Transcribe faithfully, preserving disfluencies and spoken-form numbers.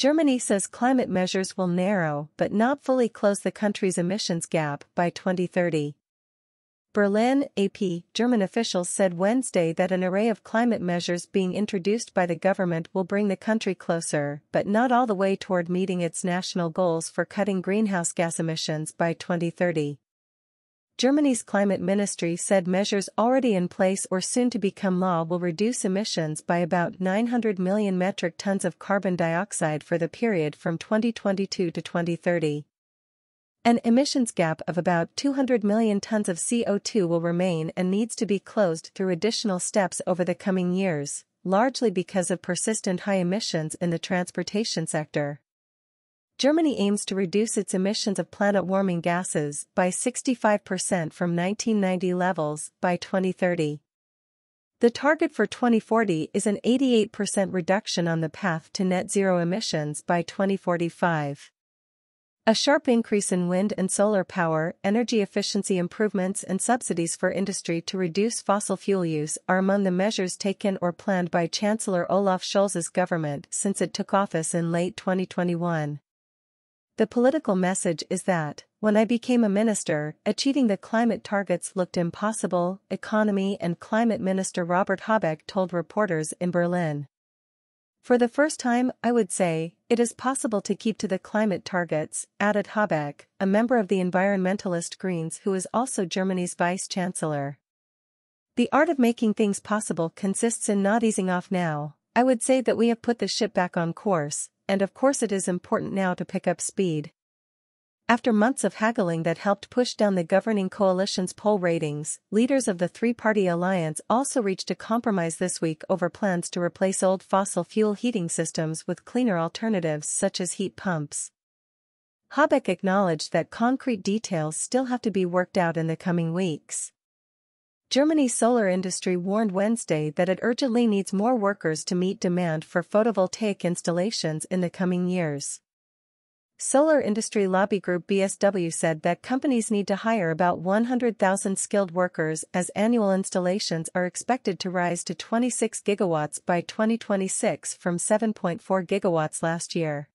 Germany says climate measures will narrow but not fully close the country's emissions gap by twenty thirty. Berlin, A P, German officials said Wednesday that an array of climate measures being introduced by the government will bring the country closer, but not all the way toward meeting its national goals for cutting greenhouse gas emissions by twenty thirty. Germany's climate ministry said measures already in place or soon to become law will reduce emissions by about nine hundred million metric tons of carbon dioxide for the period from twenty twenty-two to twenty thirty. An emissions gap of about two hundred million tons of C O two will remain and needs to be closed through additional steps over the coming years, largely because of persistent high emissions in the transportation sector. Germany aims to reduce its emissions of planet-warming gases by sixty-five percent from nineteen ninety levels by twenty thirty. The target for twenty forty is an eighty-eight percent reduction on the path to net-zero emissions by twenty forty-five. A sharp increase in wind and solar power, energy efficiency improvements and subsidies for industry to reduce fossil fuel use are among the measures taken or planned by Chancellor Olaf Scholz's government since it took office in late twenty twenty-one. The political message is that, when I became a minister, achieving the climate targets looked impossible, Economy and Climate Minister Robert Habeck told reporters in Berlin. For the first time, I would say, it is possible to keep to the climate targets, added Habeck, a member of the environmentalist Greens who is also Germany's vice-chancellor. The art of making things possible consists in not easing off now. I would say that we have put the ship back on course, and of course it is important now to pick up speed. After months of haggling that helped push down the governing coalition's poll ratings, leaders of the three-party alliance also reached a compromise this week over plans to replace old fossil fuel heating systems with cleaner alternatives such as heat pumps. Habeck acknowledged that concrete details still have to be worked out in the coming weeks. Germany's solar industry warned Wednesday that it urgently needs more workers to meet demand for photovoltaic installations in the coming years. Solar industry lobby group B S W said that companies need to hire about one hundred thousand skilled workers as annual installations are expected to rise to twenty-six gigawatts by twenty twenty-six from seven point four gigawatts last year.